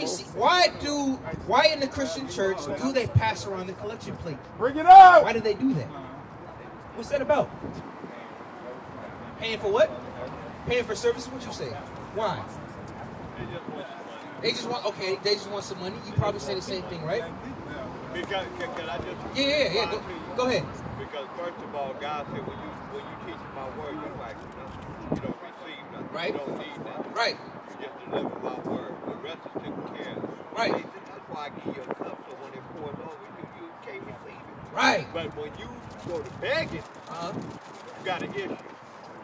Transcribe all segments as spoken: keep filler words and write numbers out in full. me see. Why do, why in the Christian church do they pass around the collection plate? Bring it up! Why do they do that? What's that about? Paying for what? Paying for services? What you say? Why? They just want, okay, they just want some money. You probably say the same thing, right? Because, can, can I just yeah, yeah, yeah. Go, go ahead. Because first of all, God said, when you, when you teach my word, you don't actually, you don't receive nothing. Right. You don't need nothing. Right. You just deliver my word. The rest is taken care of. Right. See, that's why I give you a cup, so when it pours over you, you can't receive it. Right. But when you go to beg it, uh-huh, you got an issue.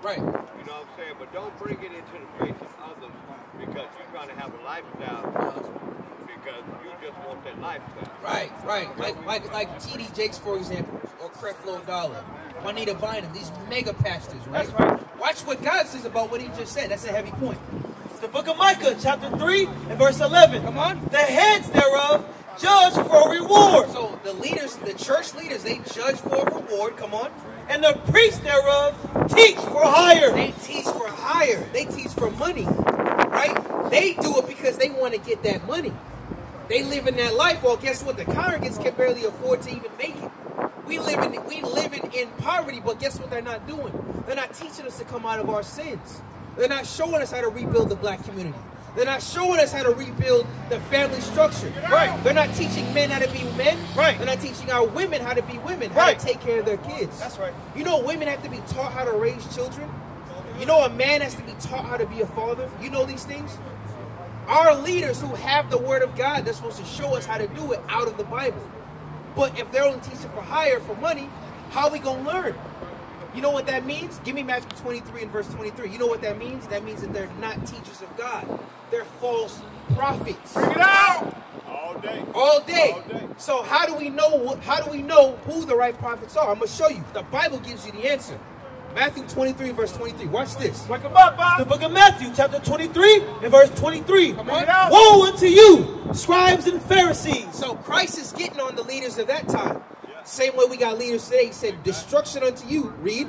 Right. You know what I'm saying? But don't bring it into the grace of others because you're trying to have a lifestyle. Uh-huh. Because you just want that lifestyle. Right, right. Like like like T D Jakes, for example, or Creflo Dollar, Juanita Bynum, these mega pastors, right? That's right. Watch what God says about what he just said. That's a heavy point. It's the Book of Micah, chapter three and verse eleven. Come on. The heads thereof judge for reward. So the leaders, the church leaders, they judge for reward. Come on. And the priests thereof teach for hire. They teach for hire. They teach for money, right? They do it because they want to get that money. They live in that life. Well, guess what? The congregants can barely afford to even make it. We live in we living in poverty, but guess what they're not doing? They're not teaching us to come out of our sins. They're not showing us how to rebuild the black community. They're not showing us how to rebuild the family structure. Right. They're not teaching men how to be men. Right. They're not teaching our women how to be women, how right. to take care of their kids. That's right. You know, women have to be taught how to raise children. You know, a man has to be taught how to be a father. You know these things? Our leaders who have the word of God, they're supposed to show us how to do it out of the Bible. But if they're only teaching for hire, for money, how are we going to learn? You know what that means? Give me Matthew twenty-three and verse twenty-three. You know what that means? That means that they're not teachers of God. They're false prophets. Bring it out! All day. All day. All day. So how do we know, how do we know who the right prophets are? I'm going to show you. The Bible gives you the answer. Matthew twenty-three, verse twenty-three. Watch this. Wake up, Bob. It's the book of Matthew, chapter twenty-three, and verse twenty-three. Come on. Woe unto you, scribes and Pharisees. So Christ is getting on the leaders of that time. Yeah. Same way we got leaders today. He said, destruction unto you. Read.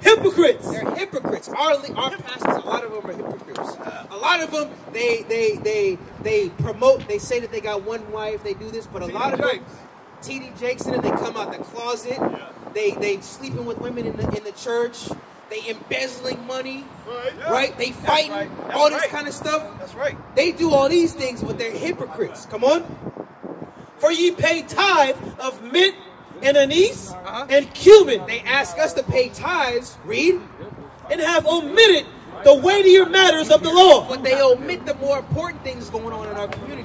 Hypocrites. They're hypocrites. Our, our pastors, a lot of them are hypocrites. A lot of them, they, they, they, they promote, they say that they got one wife, they do this, but a lot of them, T D Jakes, and they come out the closet. Yeah. They they sleeping with women in the in the church. They embezzling money, right? Yeah. right? They fighting, that's right. that's all this right. kind of stuff. That's right. They do all these things, but they're hypocrites. Come on. For ye pay tithe of mint and anise uh-huh. and cumin. They ask us to pay tithes. Read. And have omitted the weightier matters of the law. But they omit the more important things going on in our communities.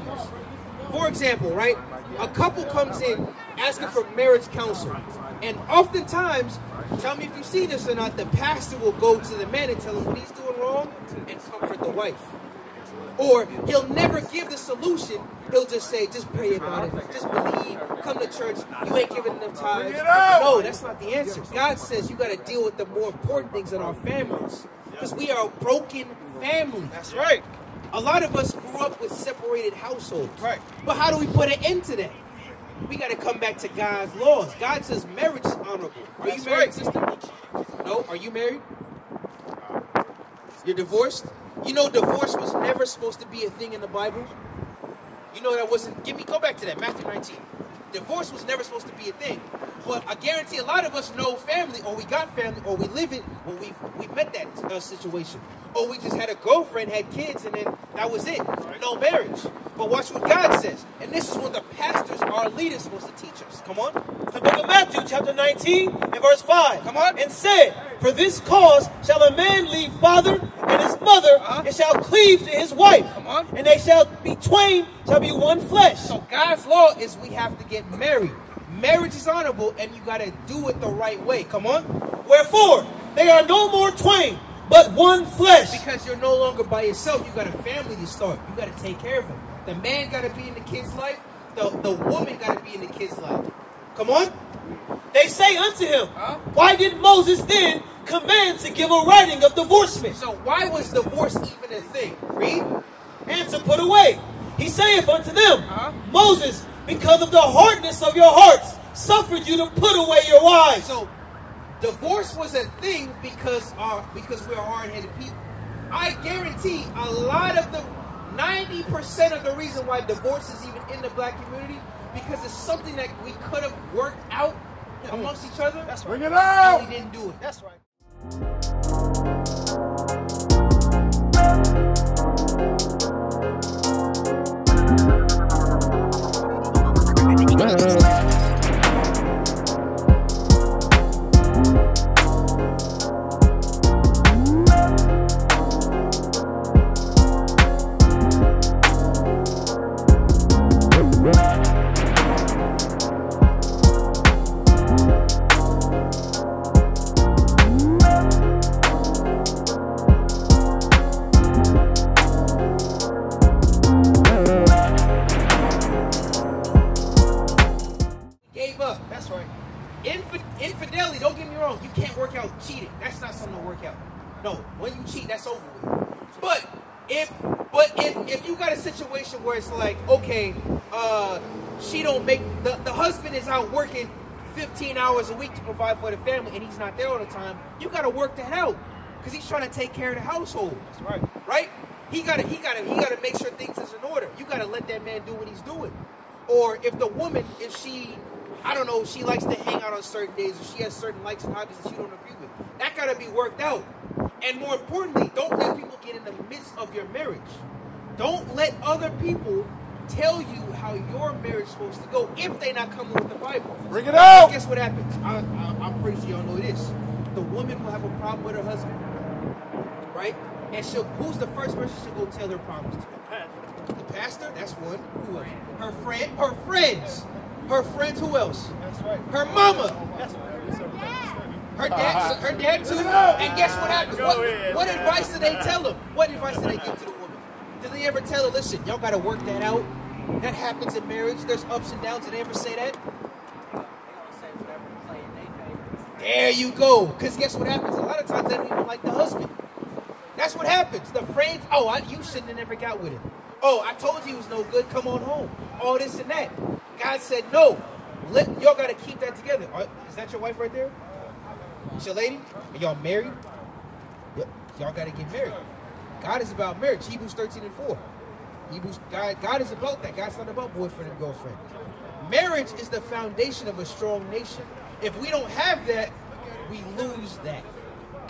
For example, right? A couple comes in asking for marriage counsel. And oftentimes, tell me if you see this or not, the pastor will go to the man and tell him what he's doing wrong and comfort the wife. Or he'll never give the solution. He'll just say, just pray about it. Just believe. Come to church. You ain't giving enough time. No, that's not the answer. God says you got to deal with the more important things in our families. Because we are a broken family. That's right. A lot of us grew up with separated households. Right. But how do we put an end to that? We got to come back to God's laws. God says marriage is honorable. Are That's you married, right. sister? No? Are you married? You're divorced? You know divorce was never supposed to be a thing in the Bible? You know that wasn't... Give me, go back to that, Matthew nineteen. Divorce was never supposed to be a thing. But I guarantee a lot of us know family, or we got family, or we live it, or we've, we met that uh, situation. Or we just had a girlfriend, had kids, and then that was it. No marriage. But watch what God says. And this is what the pastors, our leaders, are supposed to teach us. Come on. The book of Matthew, chapter nineteen, and verse five. Come on. And said, for this cause shall a man leave father and his mother, uh-huh. and shall cleave to his wife. Come on. And they shall be twain, shall be one flesh. So God's law is we have to get married. Marriage is honorable, and you got to do it the right way. Come on. Wherefore, they are no more twain, but one flesh. Because you're no longer by yourself. You got a family to start. You got to take care of them. The man got to be in the kid's life. The, the woman got to be in the kid's life. Come on. They say unto him, huh? Why did Moses then command to give a writing of divorcement? So why was divorce even a thing? Read. And to put away. He saith unto them, huh? Moses, because of the hardness of your hearts, suffered you to put away your wives. So, divorce was a thing because our because we're hard-headed people. I guarantee a lot of the ninety percent of the reason why divorce is even in the black community, because it's something that we could have worked out amongst each other. That's right. Bring it out! And we didn't do it. That's right. Infidelity, don't get me wrong, you can't work out cheating. That's not something to work out. No, when you cheat, that's over with. But if but if if you got a situation where it's like, okay, uh she don't make the, the husband is out working fifteen hours a week to provide for the family and he's not there all the time, you gotta work that out. Cause he's trying to take care of the household. That's right. Right? He gotta he gotta he gotta make sure things is in order. You gotta let that man do what he's doing. Or if the woman, if she I don't know, she likes to hang out on certain days or she has certain likes and hobbies that you don't agree with. That gotta be worked out. And more importantly, don't let people get in the midst of your marriage. Don't let other people tell you how your marriage is supposed to go if they're not coming with the Bible. Bring it out! Guess what happens? I, I, I'm pretty sure y'all know this. The woman will have a problem with her husband, right? And she'll, who's the first person she'll go tell her problems to? The pastor. The pastor? That's one. Who else? Her friend? Her friends. Her friends, who else? That's right. Her mama. That's right. Her dad, her dad too. And guess what happens? What, what advice do they tell them? What advice do they give to the woman? Did they ever tell her, listen, y'all gotta work that out? That happens in marriage. There's ups and downs. Did they ever say that? There you go. Because guess what happens? A lot of times they don't even like the husband. That's what happens. The friends, oh, I, you shouldn't have never got with him. Oh, I told you he was no good. Come on home. All this and that. God said no. Y'all got to keep that together. Are, is that your wife right there? It's your lady? Are y'all married? Y'all got to get married. God is about marriage. Hebrews thirteen and four. Hebrews, God, God is about that. God's not about boyfriend and girlfriend. Marriage is the foundation of a strong nation. If we don't have that, we lose that.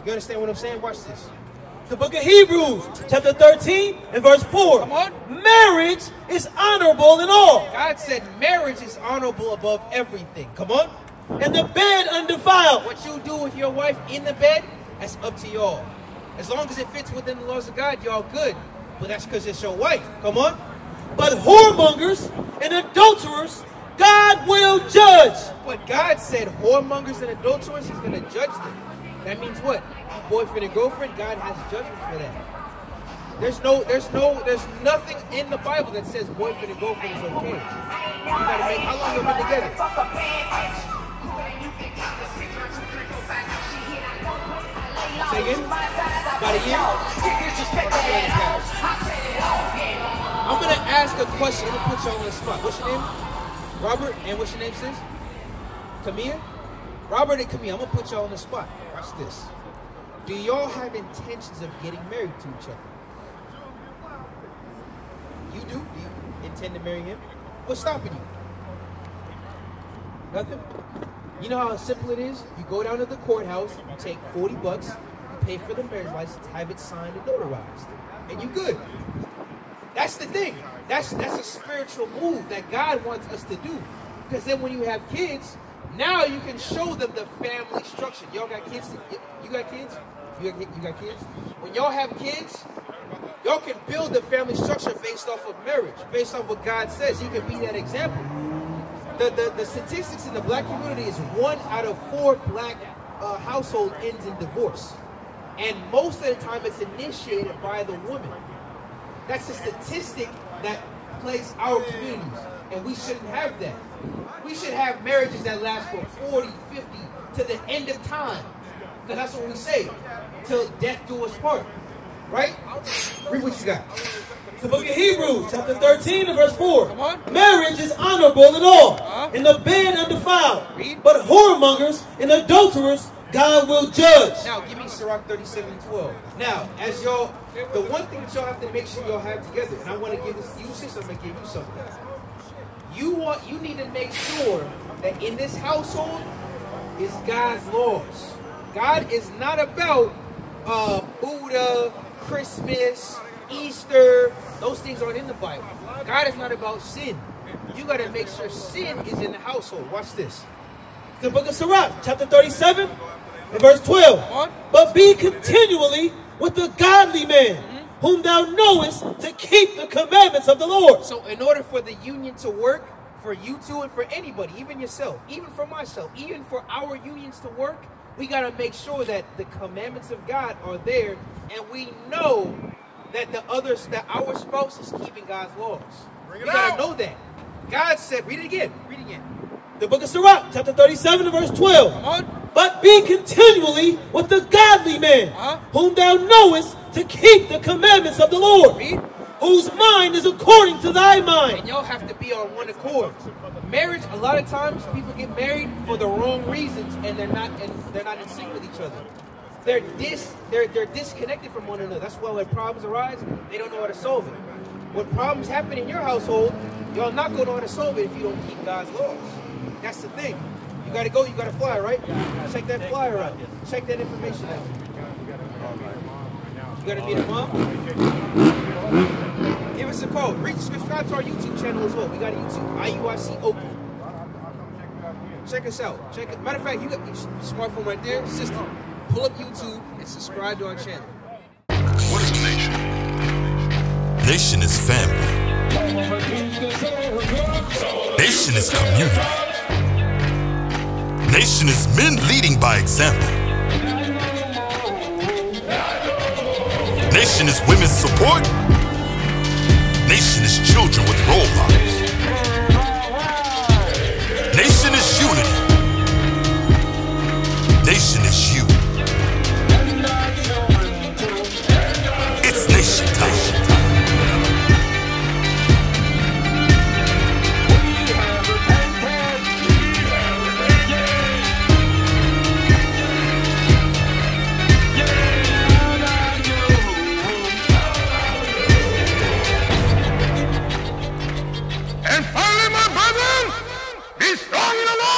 You understand what I'm saying? Watch this. The book of Hebrews, chapter thirteen and verse four. Come on. Marriage is honorable in all. God said marriage is honorable above everything. Come on. And the bed undefiled. What you do with your wife in the bed, that's up to y'all. As long as it fits within the laws of God, y'all good. But that's because it's your wife. Come on. But whoremongers and adulterers, God will judge. But God said whoremongers and adulterers, he's going to judge them. That means what? Boyfriend and girlfriend, God has judgment for that. There's no, there's no, there's nothing in the Bible that says boyfriend and girlfriend is okay. You gotta make, how long have you been together? Say again? About a year? I'm gonna ask a question, I'm gonna put y'all on the spot. What's your name? Robert, and what's your name, sis? Camille? Robert and Camille, I'm gonna put y'all on the spot. Watch this. Do y'all have intentions of getting married to each other? You do? Do you intend to marry him? What's stopping you? Nothing? You know how simple it is? You go down to the courthouse, you take forty bucks, you pay for the marriage license, have it signed and notarized, and you good. That's the thing. That's, that's a spiritual move that God wants us to do. Because then when you have kids, now you can show them the family structure. Y'all got kids? You got kids? You got, you got kids? When y'all have kids, y'all can build the family structure based off of marriage, based off what God says. You can be that example. The, the, the statistics in the black community is one out of four black uh, household ends in divorce. And most of the time it's initiated by the woman. That's a statistic that plays our communities. And we shouldn't have that. We should have marriages that last for forty, fifty, to the end of time. Because that's what we say. Till death do us part. Right? Read what you got. The book of Hebrews, chapter thirteen and verse four. Come on. Marriage is honorable in all, uh-huh. and the bed undefiled. Read. But whoremongers and adulterers, God will judge. Now, give me Sirach thirty-seven and twelve. Now, as y'all, the one thing that y'all have to make sure y'all have together, and I want to give this, you sis, I'm going to give you something. You want, you need to make sure that in this household is God's laws. God is not about uh, Buddha, Christmas, Easter. Those things aren't in the Bible. God is not about sin. You got to make sure sin is in the household. Watch this. The book of Sirach, chapter thirty-seven and verse twelve. Huh? But be continually with the godly man, mm-hmm. whom thou knowest to keep the commandments of the Lord. So in order for the union to work, for you two and for anybody, even yourself, even for myself, even for our unions to work, we got to make sure that the commandments of God are there, and we know that the others, that our spouse is keeping God's laws. Bring it we got to know that. God said, read it again, read it again. The book of Sirach, chapter thirty-seven, verse twelve. But be continually with the godly man, huh? whom thou knowest to keep the commandments of the Lord, read. Whose mind is according to thy mind. And y'all have to be on one accord. Marriage, a lot of times, people get married for the wrong reasons, and they're not, and they're not in sync with each other. They're dis, they're they're disconnected from one another. That's why when problems arise, they don't know how to solve it. When problems happen in your household, y'all not gonna know how to solve it if you don't keep God's laws. That's the thing. You gotta go, you gotta fly, right? Check that flyer out. Check that information out. You gotta be the mom. Give us a call. Reach, subscribe to our YouTube channel as well. We got a YouTube, I U I C Open. Check us out. Check it. Matter of fact, you got the smartphone right there, sister. Pull up YouTube and subscribe to our channel. What is nation? Nation is family. Nation is community. Nation is men leading by example. Nation is women's support. Nation is children with role models. Nation is unity. Nation is you. It's nation time. Strong in the Lord.